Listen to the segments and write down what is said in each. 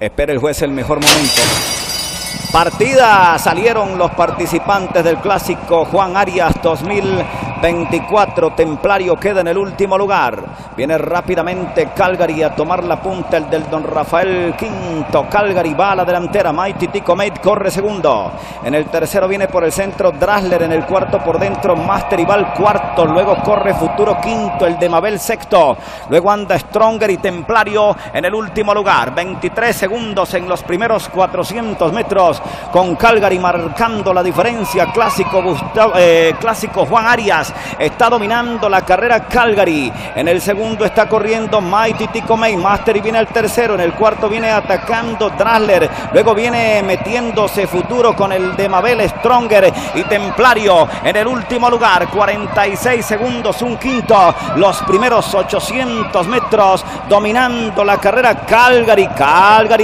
Espera el juez el mejor momento. Partida, salieron los participantes del Clásico Juan Arias 2024. Templario queda en el último lugar. Viene rápidamente Calgary a tomar la punta, el del Don Rafael quinto. Calgary va a la delantera, Mighty Tico Mate corre segundo. En el tercero viene por el centro Drasler, en el cuarto por dentro Master Ival cuarto, luego corre Futuro quinto, el de Mabel sexto, luego anda Stronger y Templario en el último lugar. 23 segundos en los primeros 400 metros, con Calgary marcando la diferencia. Clásico Juan Arias está dominando la carrera. Calgary en el segundo está corriendo Mighty Tico Mate, Mastery viene al tercero, en el cuarto viene atacando Drasler, luego viene metiéndose Futuro con el de Mabel, Stronger y Templario en el último lugar. 46 segundos, un quinto, los primeros 800 metros dominando la carrera. Calgary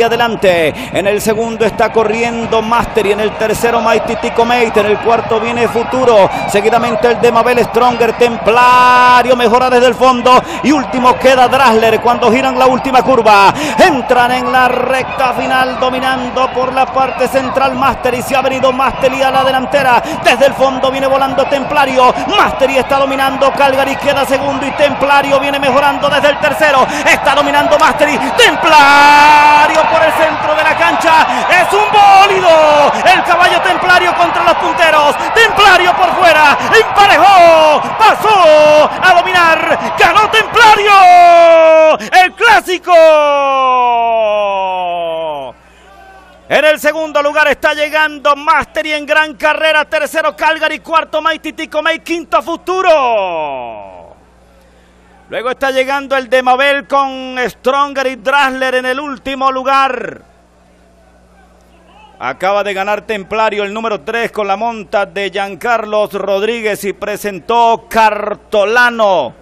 adelante, en el segundo está corriendo Mastery, en el tercero Mighty Tico Mate, en el cuarto viene Futuro, seguidamente el de Mabel, Stronger, Templario mejora desde el fondo y último queda Drasler. Cuando giran la última curva, entran en la recta final, dominando por la parte central Mastery. Se ha venido Mastery a la delantera, desde el fondo viene volando Templario, Mastery está dominando, Calgary queda segundo y Templario viene mejorando desde el tercero, está dominando Mastery. Templario por el centro de la cancha, es un bólido, el caballo Templario contra los punteros, Templario por fuera, emparejó, pasó a dominar, ganó Templario el Clásico. En el segundo lugar está llegando Mastery en gran carrera, tercero Calgary, cuarto Mighty Tico Mate, quinto Futuro. Luego está llegando el de Mabel con Stronger y Drasler en el último lugar. Acaba de ganar Templario el número 3 con la monta de Giancarlo Rodríguez y presentó Cartolano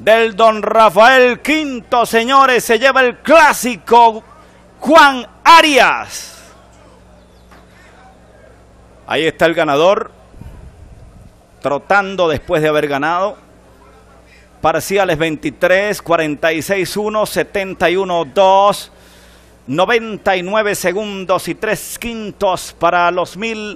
del Don Rafael quinto. Señores, se lleva el Clásico Juan Arias. Ahí está el ganador, trotando después de haber ganado. Parciales 23, 46, 1, 71, 2. 99 segundos y 3 quintos para los 1000.